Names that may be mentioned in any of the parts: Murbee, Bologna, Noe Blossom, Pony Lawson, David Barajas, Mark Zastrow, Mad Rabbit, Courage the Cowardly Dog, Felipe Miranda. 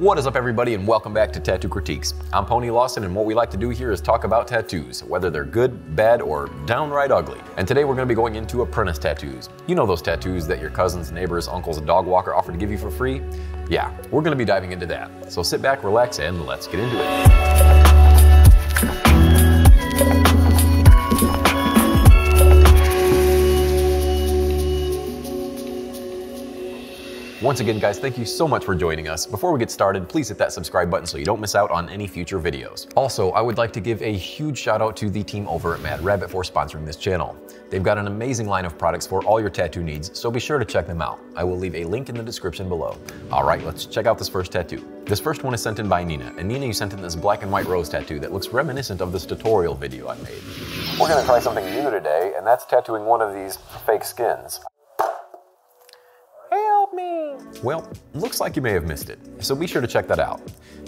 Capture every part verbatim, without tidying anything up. What is up, everybody, and welcome back to Tattoo Critiques. I'm Pony Lawson, and what we like to do here is talk about tattoos, whether they're good, bad, or downright ugly. And today we're going to be going into apprentice tattoos. You know those tattoos that your cousins, neighbors, uncles, and dog walker offer to give you for free? Yeah, we're going to be diving into that. So sit back, relax, and let's get into it. Once again, guys, thank you so much for joining us. Before we get started, please hit that subscribe button so you don't miss out on any future videos. Also, I would like to give a huge shout out to the team over at Mad Rabbit for sponsoring this channel. They've got an amazing line of products for all your tattoo needs, so be sure to check them out. I will leave a link in the description below. All right, let's check out this first tattoo. This first one is sent in by Nina, and Nina, you sent in this black and white rose tattoo that looks reminiscent of this tutorial video I made. We're gonna try something new today, and that's tattooing one of these fake skins. Me. Well, looks like you may have missed it, so be sure to check that out.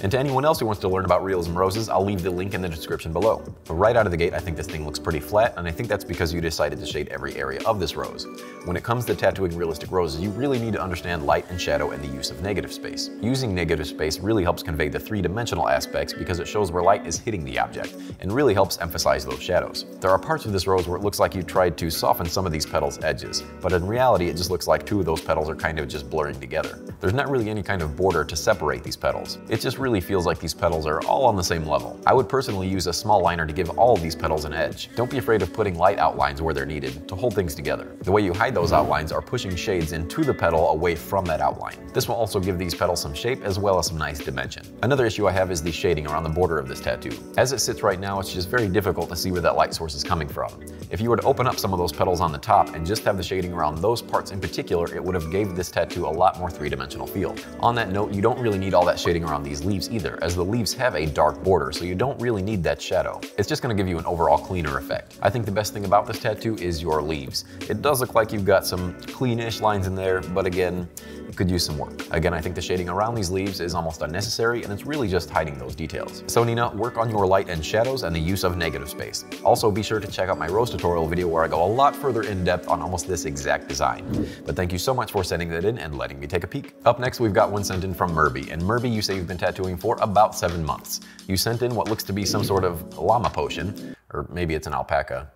And to anyone else who wants to learn about realism roses, I'll leave the link in the description below. But right out of the gate, I think this thing looks pretty flat, and I think that's because you decided to shade every area of this rose. When it comes to tattooing realistic roses, you really need to understand light and shadow and the use of negative space. Using negative space really helps convey the three-dimensional aspects because it shows where light is hitting the object, and really helps emphasize those shadows. There are parts of this rose where it looks like you tried to soften some of these petals' edges, but in reality, it just looks like two of those petals are kind of just blurring together. There's not really any kind of border to separate these petals. It just really feels like these petals are all on the same level. I would personally use a small liner to give all of these petals an edge. Don't be afraid of putting light outlines where they're needed to hold things together. The way you hide those outlines are pushing shades into the petal away from that outline. This will also give these petals some shape as well as some nice dimension. Another issue I have is the shading around the border of this tattoo. As it sits right now, it's just very difficult to see where that light source is coming from. If you were to open up some of those petals on the top and just have the shading around those parts in particular, it would have gave this tattoo a lot more three-dimensional feel. On that note, you don't really need all that shading around these leaves either, as the leaves have a dark border, so you don't really need that shadow. It's just gonna give you an overall cleaner effect. I think the best thing about this tattoo is your leaves. It does look like you've got some cleanish lines in there, but again, it could use some work. Again, I think the shading around these leaves is almost unnecessary, and it's really just hiding those details. So Nina, work on your light and shadows and the use of negative space. Also, be sure to check out my rose tutorial video where I go a lot further in depth on almost this exact design. But thank you so much for sending that in and letting me take a peek. Up next, we've got one sent in from Murbee. And Murbee, you say you've been tattooing for about seven months. You sent in what looks to be some sort of llama potion, or maybe it's an alpaca.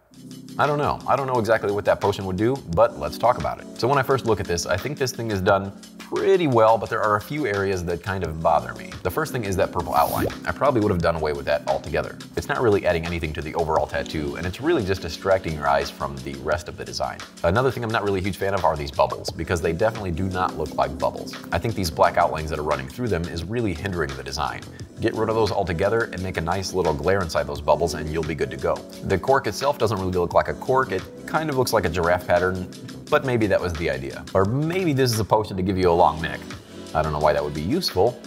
I don't know. I don't know exactly what that potion would do, but let's talk about it. So when I first look at this, I think this thing is done pretty well, but there are a few areas that kind of bother me. The first thing is that purple outline. I probably would have done away with that altogether. It's not really adding anything to the overall tattoo, and it's really just distracting your eyes from the rest of the design. Another thing I'm not really a huge fan of are these bubbles, because they definitely do not look like bubbles. I think these black outlines that are running through them is really hindering the design. Get rid of those altogether and make a nice little glare inside those bubbles and you'll be good to go. The cork itself doesn't really look like a cork. It kind of looks like a giraffe pattern, but maybe that was the idea. Or maybe this is a potion to give you a long neck. I don't know why that would be useful,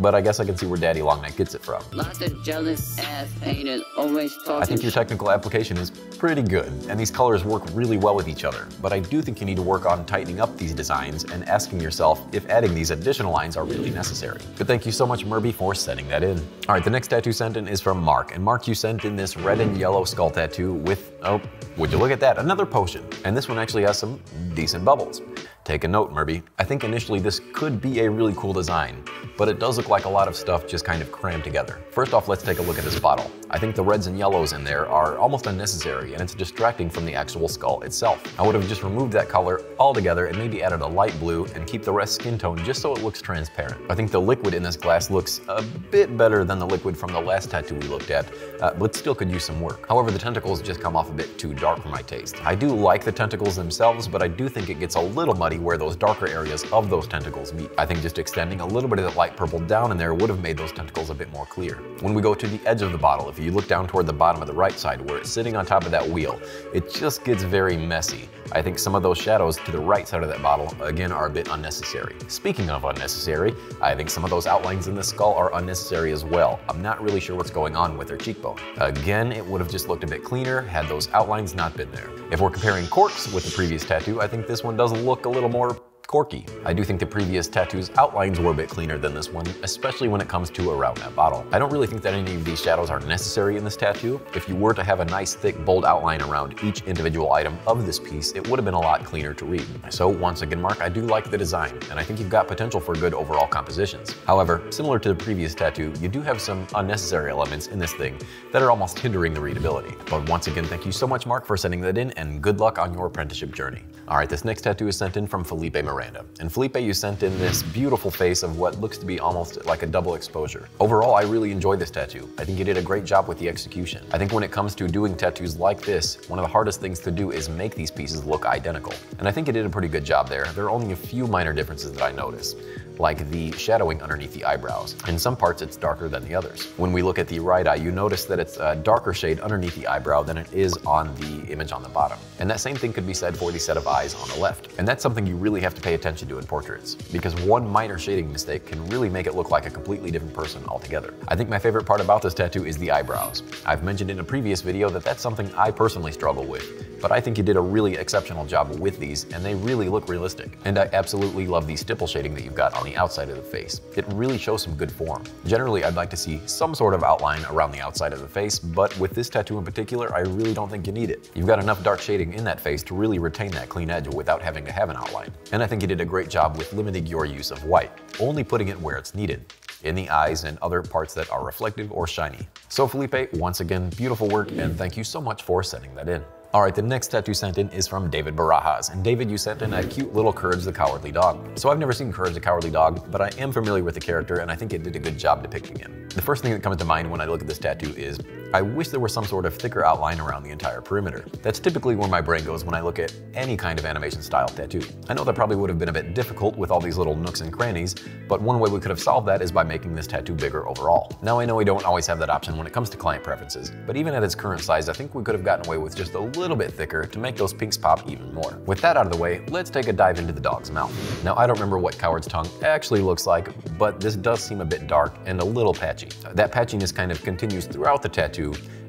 but I guess I can see where Daddy Longneck gets it from. Lots of jealous ass ain't it always talking. I think your technical application is pretty good, and these colors work really well with each other, but I do think you need to work on tightening up these designs and asking yourself if adding these additional lines are really necessary. But thank you so much, Murbee, for sending that in. All right, the next tattoo sent in is from Mark, and Mark, you sent in this red and yellow skull tattoo with, oh, would you look at that, another potion. And this one actually has some decent bubbles. Take a note, Murbee. I think initially this could be a really cool design, but it does look like a lot of stuff just kind of crammed together. First off, let's take a look at this bottle. I think the reds and yellows in there are almost unnecessary, and it's distracting from the actual skull itself. I would have just removed that color altogether and maybe added a light blue and keep the rest skin tone just so it looks transparent. I think the liquid in this glass looks a bit better than the liquid from the last tattoo we looked at, uh, but still could use some work. However, the tentacles just come off a bit too dark for my taste. I do like the tentacles themselves, but I do think it gets a little muddy where those darker areas of those tentacles meet. I think just extending a little bit of that light purple down in there would have made those tentacles a bit more clear. When we go to the edge of the bottle, if you look down toward the bottom of the right side where it's sitting on top of that wheel, it just gets very messy. I think some of those shadows to the right side of that bottle, again, are a bit unnecessary. Speaking of unnecessary, I think some of those outlines in the skull are unnecessary as well. I'm not really sure what's going on with their cheekbone. Again, it would have just looked a bit cleaner had those outlines not been there. If we're comparing corks with the previous tattoo, I think this one does look a little more Corky. I do think the previous tattoo's outlines were a bit cleaner than this one, especially when it comes to around that bottle. I don't really think that any of these shadows are necessary in this tattoo. If you were to have a nice thick bold outline around each individual item of this piece, it would have been a lot cleaner to read. So once again, Mark, I do like the design, and I think you've got potential for good overall compositions. However, similar to the previous tattoo, you do have some unnecessary elements in this thing that are almost hindering the readability. But once again, thank you so much, Mark, for sending that in, and good luck on your apprenticeship journey. All right, this next tattoo is sent in from Felipe Miranda. And Felipe, you sent in this beautiful face of what looks to be almost like a double exposure. Overall, I really enjoyed this tattoo. I think you did a great job with the execution. I think when it comes to doing tattoos like this, one of the hardest things to do is make these pieces look identical. And I think you did a pretty good job there. There are only a few minor differences that I noticed, like the shadowing underneath the eyebrows. In some parts, it's darker than the others. When we look at the right eye, you notice that it's a darker shade underneath the eyebrow than it is on the image on the bottom. And that same thing could be said for the set of eyes on the left. And that's something you really have to pay attention to in portraits, because one minor shading mistake can really make it look like a completely different person altogether. I think my favorite part about this tattoo is the eyebrows. I've mentioned in a previous video that that's something I personally struggle with, but I think you did a really exceptional job with these, and they really look realistic. And I absolutely love the stipple shading that you've got on the outside of the face. It really shows some good form. Generally, I'd like to see some sort of outline around the outside of the face, but with this tattoo in particular, I really don't think you need it. You've got enough dark shading in that face to really retain that clean edge without having to have an outline. And I think you did a great job with limiting your use of white, only putting it where it's needed, in the eyes and other parts that are reflective or shiny. So Felipe, once again, beautiful work, and thank you so much for sending that in. All right, the next tattoo sent in is from David Barajas. And David, you sent in a cute little Courage the Cowardly Dog. So I've never seen Courage the Cowardly Dog, but I am familiar with the character, and I think it did a good job depicting him. The first thing that comes to mind when I look at this tattoo is, I wish there were some sort of thicker outline around the entire perimeter. That's typically where my brain goes when I look at any kind of animation style tattoo. I know that probably would have been a bit difficult with all these little nooks and crannies, but one way we could have solved that is by making this tattoo bigger overall. Now I know we don't always have that option when it comes to client preferences, but even at its current size, I think we could have gotten away with just a little bit thicker to make those pinks pop even more. With that out of the way, let's take a dive into the dog's mouth. Now I don't remember what Coward's tongue actually looks like, but this does seem a bit dark and a little patchy. That patchiness kind of continues throughout the tattoo.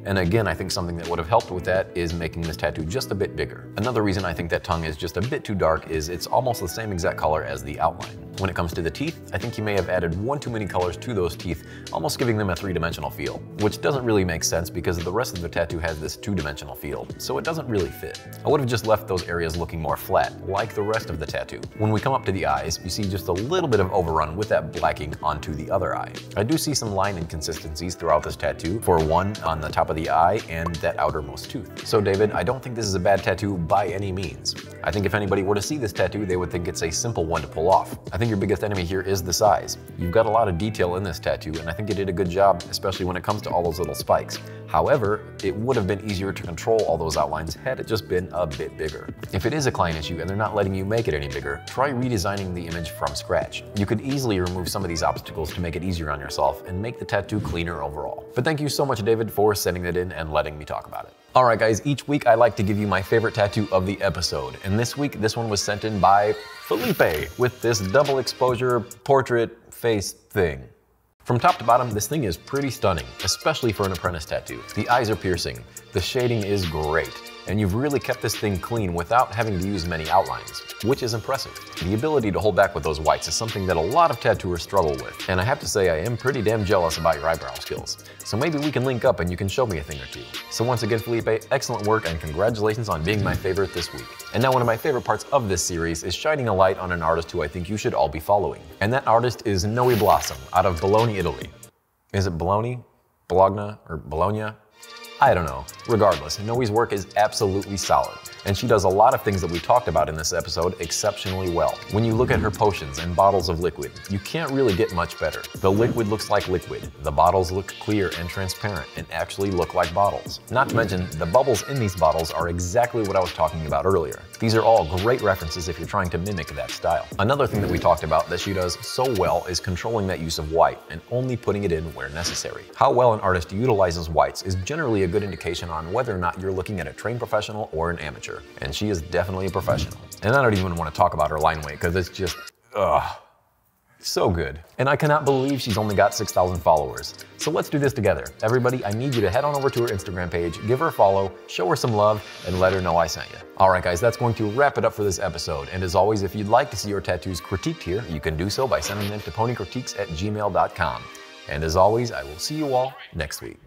And again, I think something that would have helped with that is making this tattoo just a bit bigger. Another reason I think that tongue is just a bit too dark is it's almost the same exact color as the outline. When it comes to the teeth, I think you may have added one too many colors to those teeth, almost giving them a three-dimensional feel, which doesn't really make sense because the rest of the tattoo has this two-dimensional feel, so it doesn't really fit. I would have just left those areas looking more flat, like the rest of the tattoo. When we come up to the eyes, you see just a little bit of overrun with that blacking onto the other eye. I do see some line inconsistencies throughout this tattoo, for one on the top of the eye and that outermost tooth. So David, I don't think this is a bad tattoo by any means. I think if anybody were to see this tattoo, they would think it's a simple one to pull off. I think your biggest enemy here is the size. You've got a lot of detail in this tattoo, and I think you did a good job, especially when it comes to all those little spikes. However, it would have been easier to control all those outlines had it just been a bit bigger. If it is a client issue and they're not letting you make it any bigger, try redesigning the image from scratch. You could easily remove some of these obstacles to make it easier on yourself and make the tattoo cleaner overall. But thank you so much, David, for sending it in and letting me talk about it. All right, guys, each week I like to give you my favorite tattoo of the episode. And this week, this one was sent in by Felipe with this double exposure portrait face thing. From top to bottom, this thing is pretty stunning, especially for an apprentice tattoo. The eyes are piercing, the shading is great, and you've really kept this thing clean without having to use many outlines, which is impressive. The ability to hold back with those whites is something that a lot of tattooers struggle with, and I have to say I am pretty damn jealous about your eyebrow skills. So maybe we can link up and you can show me a thing or two. So once again, Felipe, excellent work and congratulations on being my favorite this week. And now one of my favorite parts of this series is shining a light on an artist who I think you should all be following. And that artist is Noe Blossom out of Bologna, Italy. Is it Bologna, Bologna, or Bologna? I don't know. Regardless, Noe's work is absolutely solid, and she does a lot of things that we talked about in this episode exceptionally well. When you look at her potions and bottles of liquid, you can't really get much better. The liquid looks like liquid, the bottles look clear and transparent and actually look like bottles. Not to mention, the bubbles in these bottles are exactly what I was talking about earlier. These are all great references if you're trying to mimic that style. Another thing that we talked about that she does so well is controlling that use of white and only putting it in where necessary. How well an artist utilizes whites is generally a good indication on whether or not you're looking at a trained professional or an amateur. And she is definitely a professional. And I don't even want to talk about her line weight because it's just, ugh. So good. And I cannot believe she's only got six thousand followers. So let's do this together. Everybody, I need you to head on over to her Instagram page, give her a follow, show her some love, and let her know I sent you. All right, guys, that's going to wrap it up for this episode. And as always, if you'd like to see your tattoos critiqued here, you can do so by sending them to ponycritiques at gmail dot com. And as always, I will see you all next week.